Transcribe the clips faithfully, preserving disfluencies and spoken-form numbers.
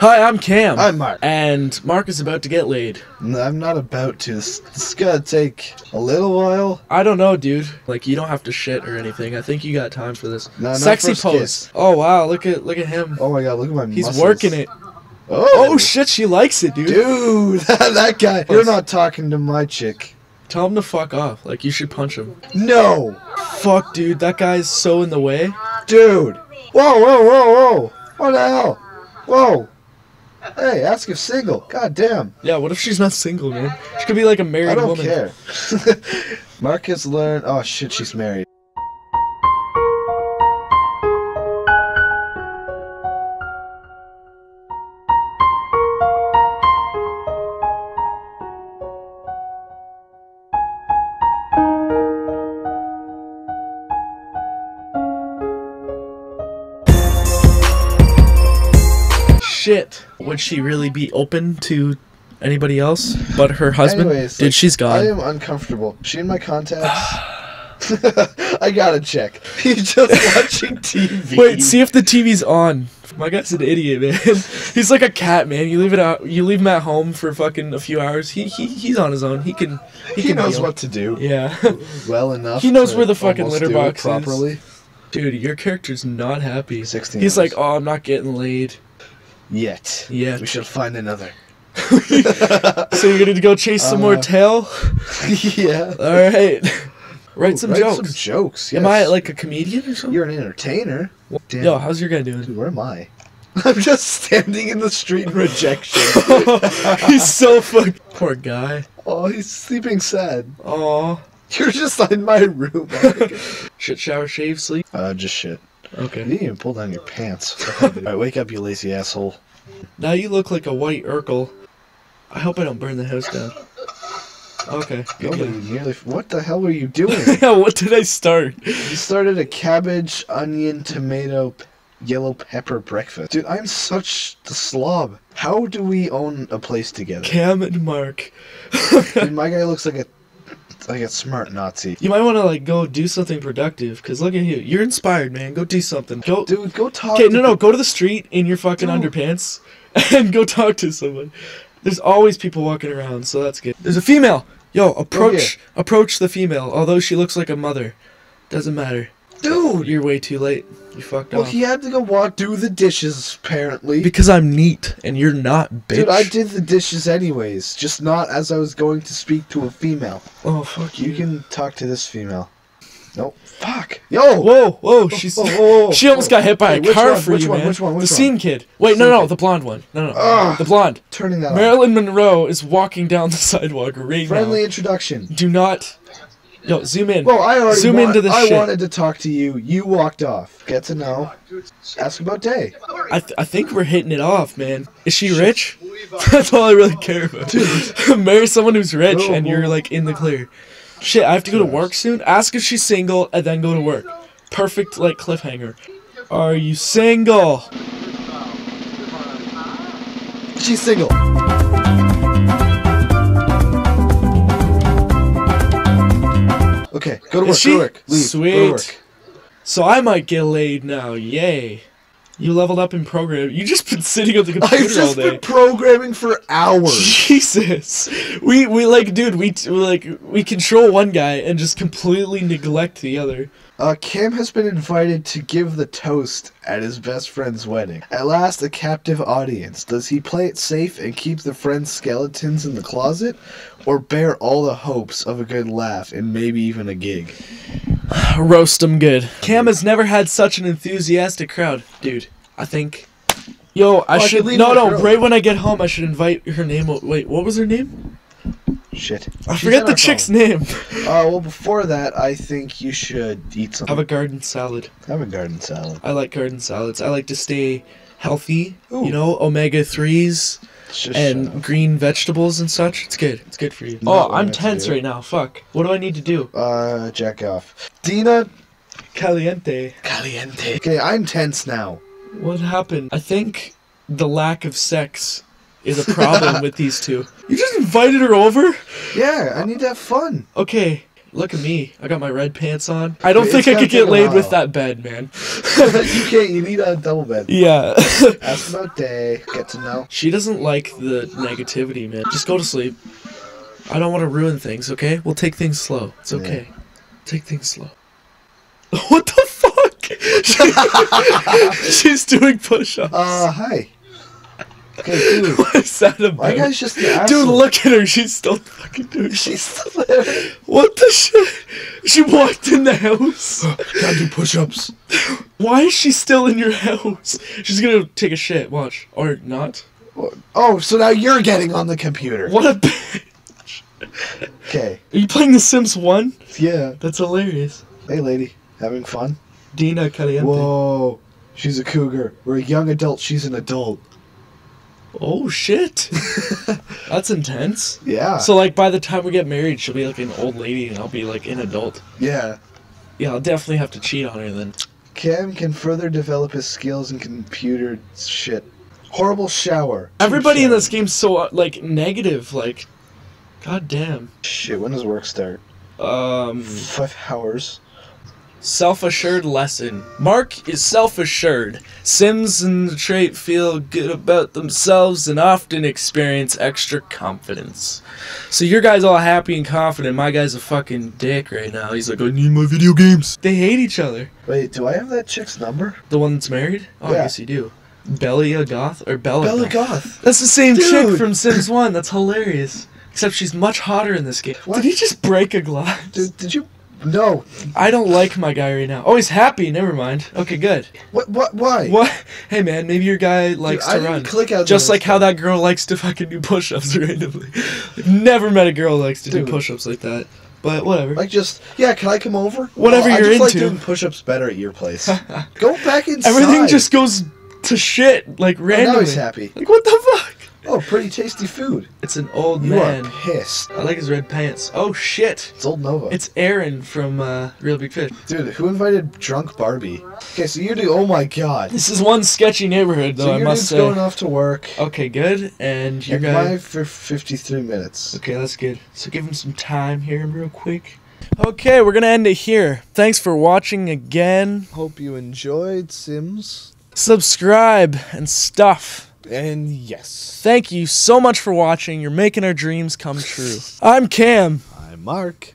Hi, I'm Cam. I'm Mark. And Mark is about to get laid. No, I'm not about to. This, this is gonna take a little while. I don't know, dude. Like, you don't have to shit or anything. I think you got time for this. No, sexy pose. Kiss. Oh wow, look at look at him. Oh my god, look at my He's muscles. He's working it. Oh, oh shit, she likes it, dude. Dude, that, that guy. You're not talking to my chick. Tell him to fuck off. Like, you should punch him. No. Fuck, dude. That guy's so in the way. Dude. Whoa, whoa, whoa, whoa. What the hell? Whoa. Hey, ask if single. God damn. Yeah, what if she's not single, man? She could be like a married woman. I don't woman. care. Marcus learned. Oh shit, she's married. Shit. Would she really be open to anybody else but her husband? Anyways, dude, like, she's gone. I am uncomfortable. She in my contacts. I gotta check. He's just watching T V. Wait, see if the T V's on. My guy's an idiot, man. He's like a cat, man. You leave it out. You leave him at home for fucking a few hours. He he he's on his own. He can. He, he can knows deal. what to do. Yeah. Well enough. He knows where the fucking litter box properly. is. Dude, your character's not happy. Sixteen. He's hours. like, oh, I'm not getting laid. Yet. Yeah. We should find another. So you're gonna go chase some uh, more tail? Yeah. All right. Write Ooh, some write jokes. Some jokes. Yes. Am I like a comedian or something? You're an entertainer. Damn. Yo, how's your guy doing? Dude, where am I? I'm just standing in the street in rejection. He's so fucked. Poor guy. Oh, he's sleeping sad. Oh. You're just in my room. Shit, shower, shave, sleep. Uh, just shit. Okay. You didn't even pull down your pants. Alright, wake up, you lazy asshole. Now you look like a white Urkel. I hope I don't burn the house down. Okay. Nobody nearly f what the hell were you doing? Yeah, what did I start? You started a cabbage, onion, tomato, yellow pepper breakfast. Dude, I'm such the slob. How do we own a place together? Cam and Mark. Dude, my guy looks like a... like a smart Nazi. You might want to like go do something productive, cause look at you. You're inspired, man. Go do something. Go, dude. Go talk. Okay, no, no. Go to the street in your fucking dude. underpants and go talk to someone. There's always people walking around, so that's good. There's a female. Yo, approach, oh, yeah. approach the female. Although she looks like a mother, doesn't matter. Dude, you're way too late. You fucked up. Well, off. he had to go walk do the dishes apparently. Because I'm neat and you're not, bitch. Dude, I did the dishes anyways, just not as I was going to speak to a female. Oh fuck you. You can talk to this female. Nope. Fuck. Yo. Whoa, whoa. She's. Whoa, whoa, whoa. She almost got hit by hey, a car one, for which you, one, man. Which one? Which the one? scene kid. Wait, scene no, no, kid. the blonde one. No, no, Ugh, the blonde. Turning that. Marilyn on. Monroe is walking down the sidewalk right Friendly now. Friendly introduction. Do not. Yo, zoom in. Well, I already zoom into this I shit. wanted to talk to you. You walked off. Get to know. Ask about day. I, th I think we're hitting it off, man. Is she rich? That's all I really care about. Dude. Marry someone who's rich and you're like in the clear. Shit, I have to go to work soon? Ask if she's single and then go to work. Perfect, like, cliffhanger. Are you single? She's single. Okay, go to work, go to work, leave, Sweet. go to work. So I might get laid now, yay. You leveled up in programming. You just been sitting on the computer all day. I've just been programming for hours. Jesus. We, we like, dude, we, we, like, we control one guy and just completely neglect the other. Uh, Cam has been invited to give the toast at his best friend's wedding. At last, a captive audience. Does he play it safe and keep the friend's skeletons in the closet? Or bear all the hopes of a good laugh and maybe even a gig? Roast them good. Cam has never had such an enthusiastic crowd. Dude, I think... Yo, I oh, should... I no, no, girl. right when I get home, I should invite her name... Wait, what was her name? Shit. I She's forget the chick's phone. name. Uh, well, before that, I think you should eat something. Have a garden salad. Have a garden salad. I like garden salads. I like to stay healthy, Ooh. you know, omega threes... Just and green vegetables and such. It's good. It's good for you. Not oh, I'm tense right now. Fuck. What do I need to do? Uh, jack off. Dina Caliente. Caliente. Okay, I'm tense now. What happened? I think the lack of sex is a problem with these two. You just invited her over? Yeah, I need to have fun. Okay. Look at me. I got my red pants on. I don't think I could get laid with that bed, man. You can't. You need a double bed. Yeah. Ask about day. Get to know. She doesn't like the negativity, man. Just go to sleep. I don't want to ruin things, okay? We'll take things slow. It's okay. Yeah. Take things slow. What the fuck? She's doing push-ups. Uh, hi. Okay, dude. What is that about? My guy's just an asshole. Dude, look at her. She's still fucking doing. She's still there. What the shit? She walked in the house. Gotta do push-ups. Why is she still in your house? She's gonna take a shit. Watch. Or not. Oh, so now you're getting on the computer. What a bitch. Okay. Are you playing The Sims one? Yeah. That's hilarious. Hey, lady. Having fun? Dina Caliente. Whoa. She's a cougar. We're a young adult. She's an adult. Oh shit. That's intense. Yeah. So like by the time we get married she'll be like an old lady and I'll be like an adult. Yeah. Yeah, I'll definitely have to cheat on her then. Cam can further develop his skills in computer shit. Horrible shower. Everybody in this game's so like negative, like god damn. Shit, when does work start? Um five hours. Self-assured lesson. Mark is self-assured. Sims in the trait feel good about themselves and often experience extra confidence. So your guy's all happy and confident. My guy's a fucking dick right now. He's like, I need my video games. They hate each other. Wait, do I have that chick's number? The one that's married? Oh, yeah. Yes, you do. Bella Goth or Bella Bella Goth. Goth. That's the same Dude. chick from Sims one. That's hilarious. Except she's much hotter in this game. What? Did he just break a glass? Did, did you... No. I don't like my guy right now. Oh, he's happy. Never mind. Okay, good. What? What? Why? What? Hey, man, maybe your guy likes Dude, to I run. Didn't click out Just like how that girl likes to fucking do push-ups randomly. I've never met a girl who likes to Dude. do push-ups like that. But whatever. Like just, yeah, can I come over? Whatever well, you're into. I just into. like doing push-ups better at your place. Go back inside. Everything just goes to shit, like, randomly. Oh, now he's happy. Like, what the fuck? Oh, pretty tasty food. It's an old you man. You are pissed. I like his red pants. Oh, shit. It's old Nova. It's Aaron from uh, Real Big Fish. Dude, who invited drunk Barbie? Okay, so you do... Oh, my God. This is one sketchy neighborhood, though, so I must say. So your dude's going off to work. Okay, good. And your guy... And mine for fifty-three minutes. Okay, that's good. So give him some time here real quick. Okay, we're going to end it here. Thanks for watching again. Hope you enjoyed, Sims. Subscribe and stuff. And yes. Thank you so much for watching. You're making our dreams come true. I'm Cam. I'm Mark.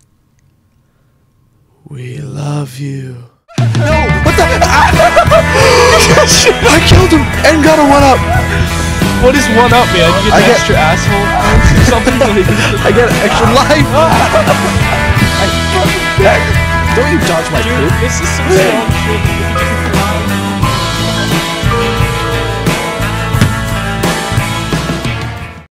We love you. No! What the? I killed him and got a one-up. What is one-up, man? You get an I extra get... asshole or something? I get an extra life. I... Don't you dodge my poop. This is some strong shit.